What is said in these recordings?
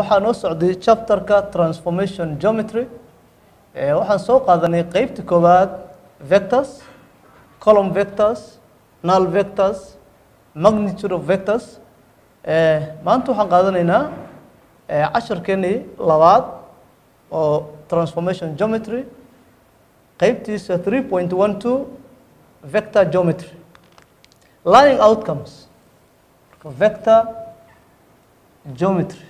waxaan u socday chapterka transformation geometry waxaan soo qaadanay qaybta koowaad vectors column vectors null vectors magnitude of vectors maanta waxaan qaadanaynaa casharkeennii labaad oo transformation geometry qaybtiisa 3.12 vector geometry learning outcomes vector geometry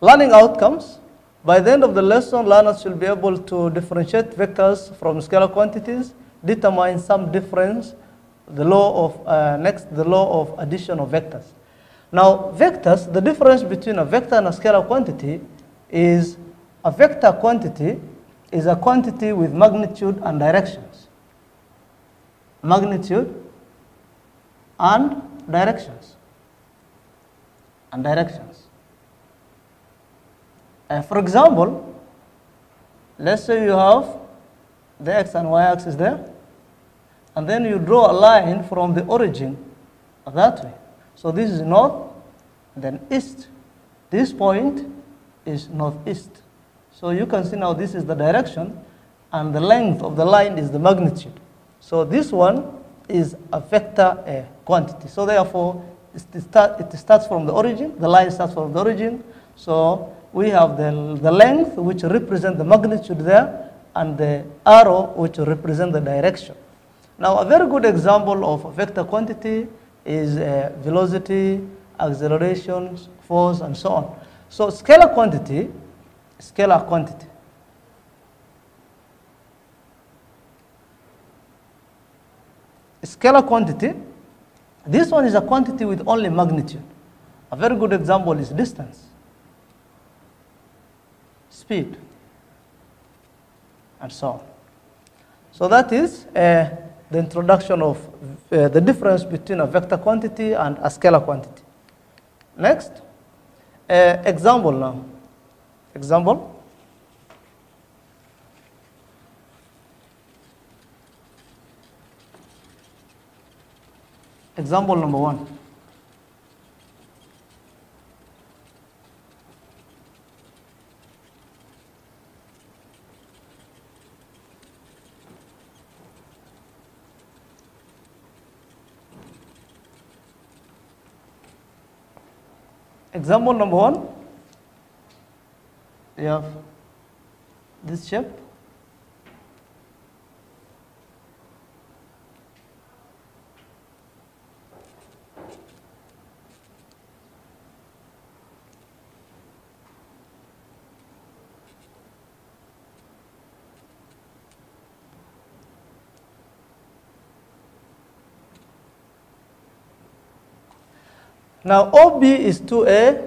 learning outcomes by the end of the lesson learners should be able to differentiate vectors from scalar quantities determine some difference the law of addition of vectors now vectors the difference between a vector and a scalar quantity is a vector quantity is a quantity with magnitude and directions for example, let's say you have the x and y axis there, and then you draw a line from the origin that way. So this is north, then east. This point is northeast. So you can see now this is the direction, and the length of the line is the magnitude. So this one is a vector quantity. So therefore, it starts from the origin, the line starts from the origin. So we have the length which represents the magnitude there and the arrow which represents the direction. Now a very good example of a vector quantity is velocity, acceleration, force and so on. So scalar quantity, this one is a quantity with only magnitude. A very good example is distance, speed, and so on. So that is the introduction of the difference between a vector quantity and a scalar quantity. Next, example now. Example. Example number one. Example number one. You have this shape. Now OB is 2A,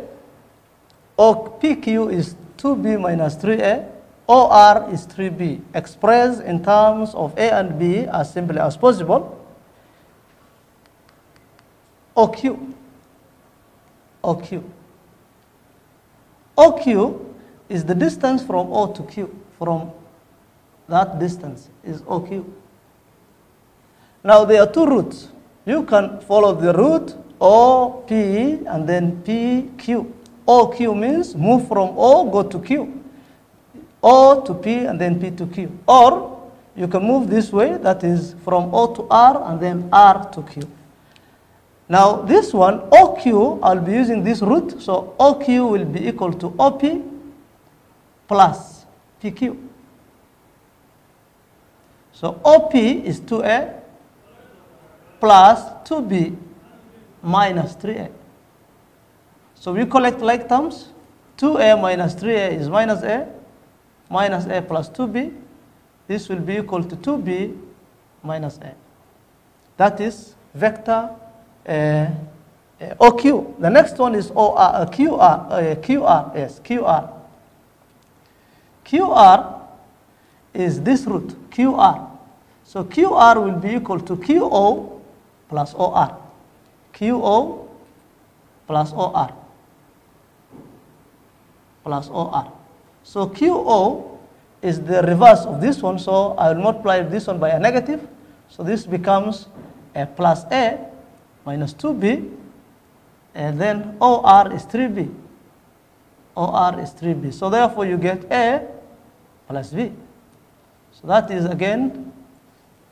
PQ is 2B minus 3A, OR is 3B. Expressed in terms of A and B as simply as possible. OQ is the distance from O to Q. From that distance is OQ. Now there are two routes. You can follow the route OP and then PQ. OQ means move from O, go to Q. O to P and then P to Q. Or you can move this way, that is from O to R and then R to Q. Now this one, OQ, I'll be using this root. So OQ will be equal to OP plus PQ. So OP is 2A plus 2B minus 3A. So we collect like terms. 2A minus 3A is minus A. Minus A plus 2B. This will be equal to 2B minus A. That is vector OQ. The next one is QR. QR is this root, QR. So QR will be equal to QO plus OR. QO plus OR. So QO is the reverse of this one, so I will multiply this one by a negative. So this becomes a plus A minus 2B, and then OR is 3B. OR is 3B. So therefore you get A plus B. So that is again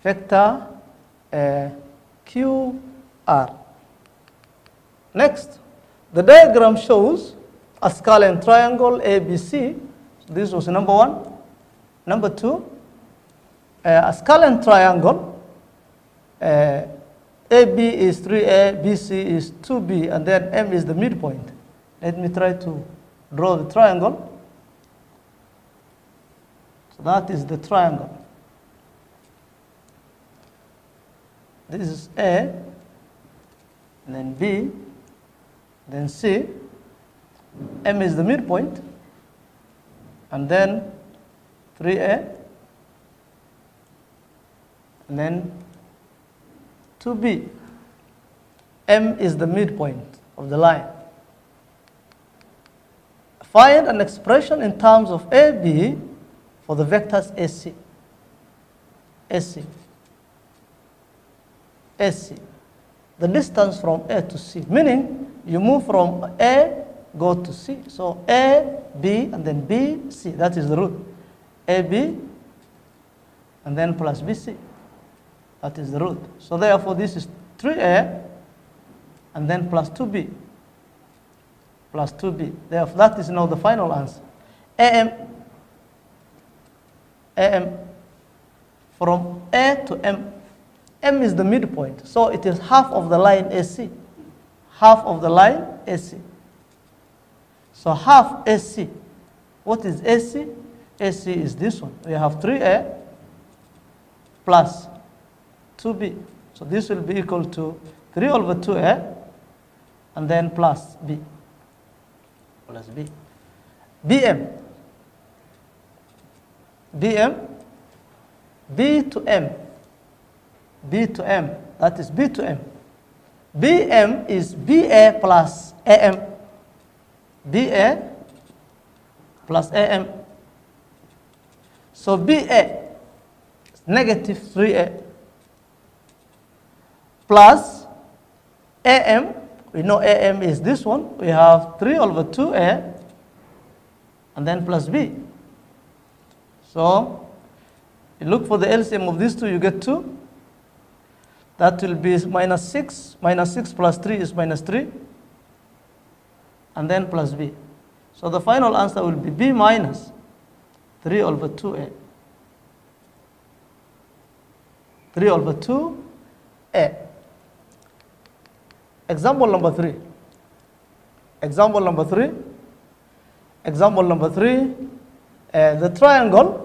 vector QR. Next, the diagram shows a scalene triangle ABC. So this was number one. Number two, a scalene triangle. AB is 3A, BC is 2B, and then M is the midpoint. Let me try to draw the triangle. So that is the triangle. This is A, and then B, then C. M is the midpoint, and then 3A, and then 2B. M is the midpoint of the line. Find an expression in terms of AB for the vectors AC. AC. The distance from A to C, meaning you move from A, go to C. So A, B, and then B, C. That is the root. AB, and then plus BC. That is the root. So therefore, this is 3A, and then plus 2B. Plus 2B. Therefore, that is now the final answer. AM, from A to M. M is the midpoint, so it is half of the line AC. Half of the line AC. So half AC. What is AC? AC is this one. We have 3A plus 2B. So this will be equal to 3 over 2A and then plus B. BM. B to M. That is B to M. BM is BA plus AM. BA plus AM. So BA is negative 3A plus AM. We know AM is this one. We have 3 over 2A and then plus B. So you look for the LCM of these two, you get 2. That will be minus 6. Minus 6 plus 3 is minus 3. And then plus B. So the final answer will be B minus 3 over 2A. 3 over 2A. Example number 3. The triangle.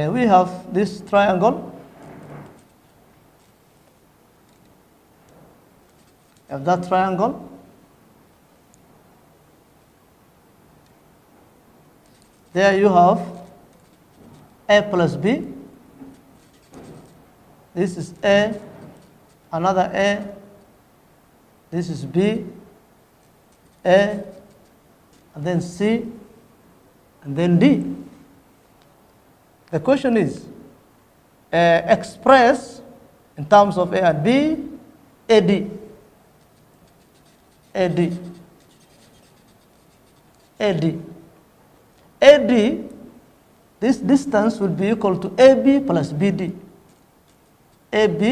We have this triangle. Of that triangle. There you have A plus B. This is A, another A. This is B, A, and then C, and then D. The question is, express in terms of A and B, AD. This distance will be equal to AB plus BD. AB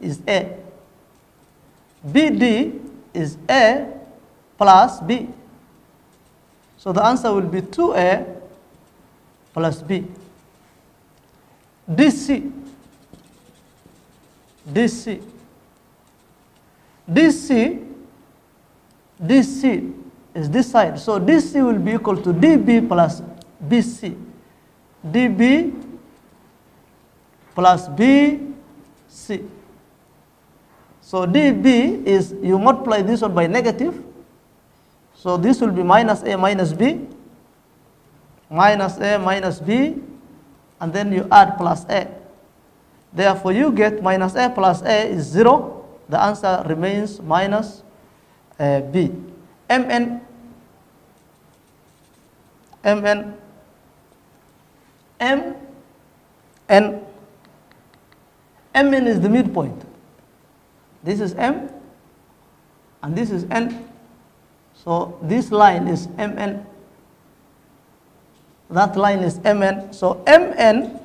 is A. BD is A plus B. So the answer will be 2A plus B. DC is this side. So DC will be equal to DB plus BC. DB plus BC. So DB is, you multiply this one by negative. So this will be minus A minus B. Minus A minus B. And then you add plus A. Therefore, you get minus A plus A is 0. The answer remains minus B. MN Mn is the midpoint. This is M and this is N. So this line is Mn. That line is Mn. So Mn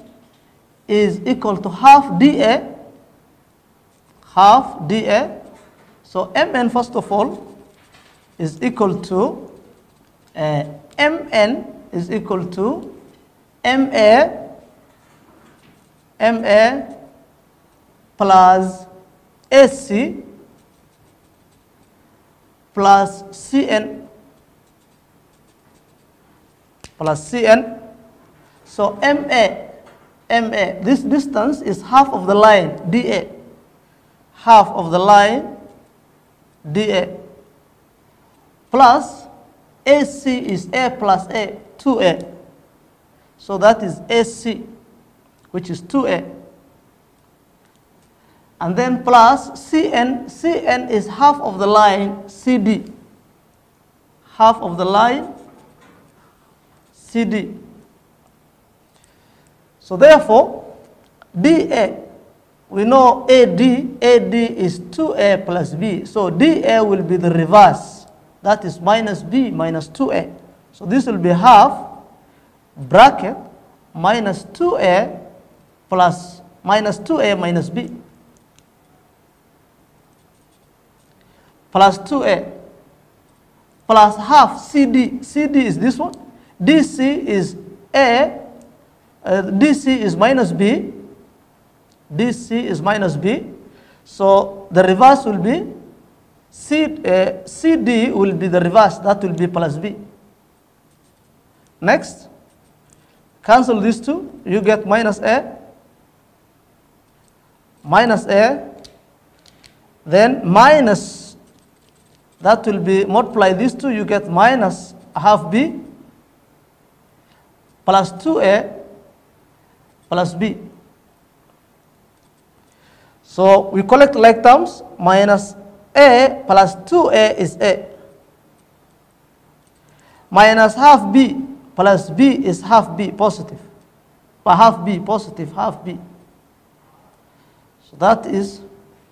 is equal to half dA. Half dA. So Mn, first of all, is equal to Mn is equal to Ma plus AC plus CN plus CN. So MA, this distance is half of the line DA, half of the line DA, plus AC is A plus A, 2A. So that is AC, which is 2A. And then plus CN. CN is half of the line CD. Half of the line CD. So therefore, DA, we know AD is 2A plus B. So DA will be the reverse. That is minus B minus 2A. So this will be half bracket minus 2A plus minus 2A minus B. Plus 2A plus half CD. CD is this one. DC is A. DC is minus B. DC is minus B. So the reverse will be CD will be the reverse. That will be plus B. Next, cancel these two. You get minus A. Minus A. Then minus, that will be, multiply these two, you get minus half B plus 2A plus B. So we collect like terms, minus A plus 2A is A. Minus half B plus B is half B positive. But half B positive, half B. So that is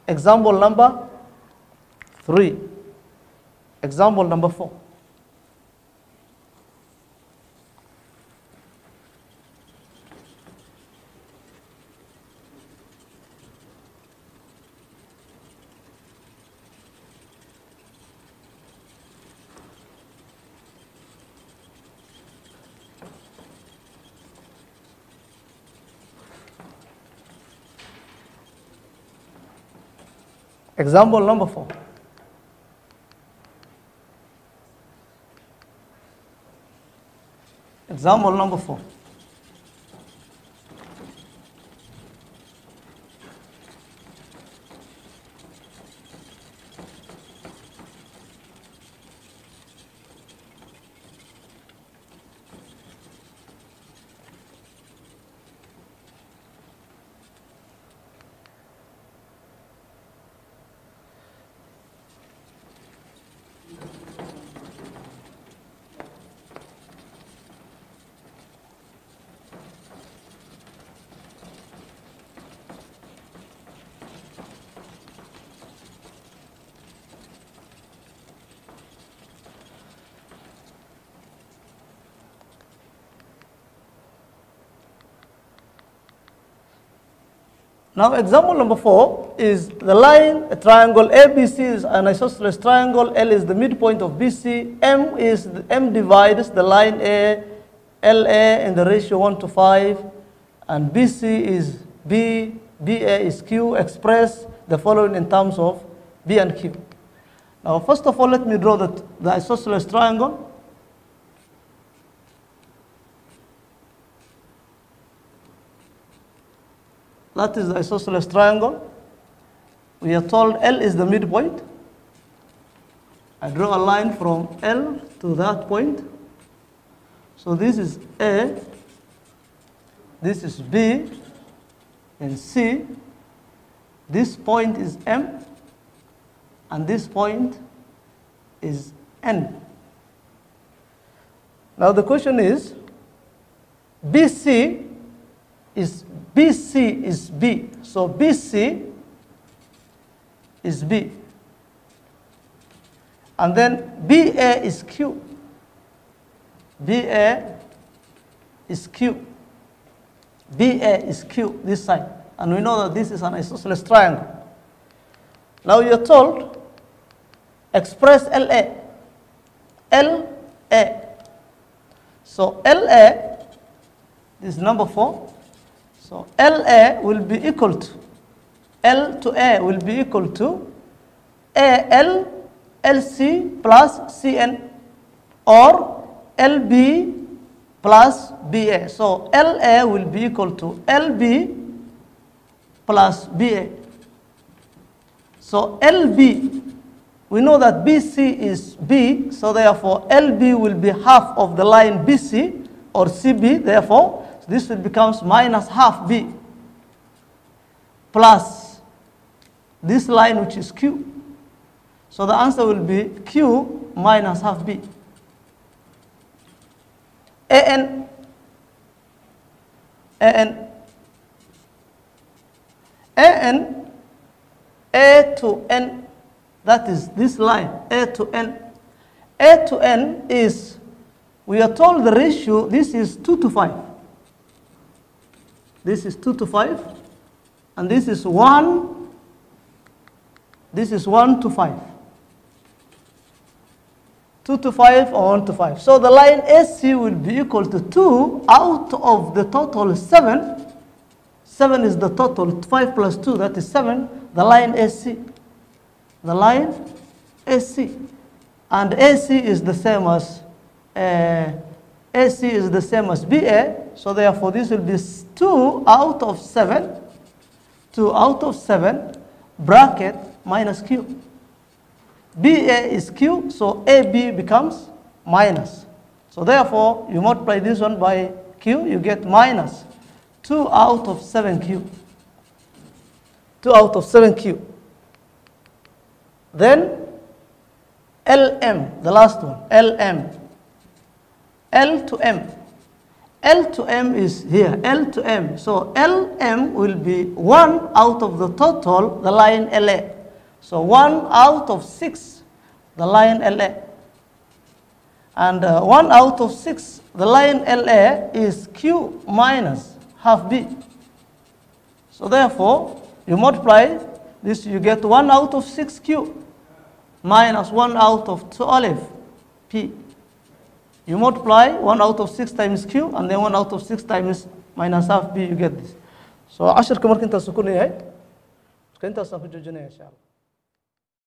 example number 3. Example number 4. Example number 4. Example number 4. Now, example number 4 is the line, a triangle ABC is an isosceles triangle. L is the midpoint of BC. M divides the line A, LA in the ratio 1 to 5. And BC is B, BA is Q. Express the following in terms of B and Q. Now, first of all, let me draw the isosceles triangle. That is the isosceles triangle. We are told L is the midpoint. I draw a line from L to that point. So this is A, this is B, and C. This point is M, and this point is N. Now the question is, BC is B. So BC is B. And then BA is Q. BA is Q. BA is Q, this side. And we know that this is an isosceles triangle. Now you're told, express LA. LA. So LA is number 4. So LA will be equal to, L to A will be equal to AL LC plus CN or LB plus BA. So LA will be equal to LB plus BA. So LB, we know that BC is B, so therefore LB will be half of the line BC or CB, therefore this becomes minus half B plus this line which is Q. So the answer will be Q minus half B. AN, A to N, that is this line, A to N. A to N is, we are told the ratio, this is 2 to 5. This is 2 to 5, and this is 1, this is 1 to 5. 2 to 5 or 1 to 5. So the line AC will be equal to 2 out of the total 7. 7 is the total, 5 plus 2, that is 7, the line AC. The line AC. And AC is the same as BA, so therefore this will be 2 out of 7, 2 out of 7, bracket minus Q. BA is Q, so AB becomes minus. So therefore, you multiply this one by Q, you get minus 2 out of 7Q. 2 out of 7Q. Then LM, the last one, LM. L to M. L to M is here, L to M. So LM will be 1 out of the total, the line LA. So 1 out of 6, the line LA. And 1 out of 6, the line LA is Q minus half B. So therefore, you multiply this, you get 1 out of 6 Q minus 1 out of 12 P. You multiply 1 out of 6 times Q, and then 1 out of 6 times minus half B, you get this. So 10 كم مركنت سكوني هاي. كنت أصلا في الجنة إن شاء الله.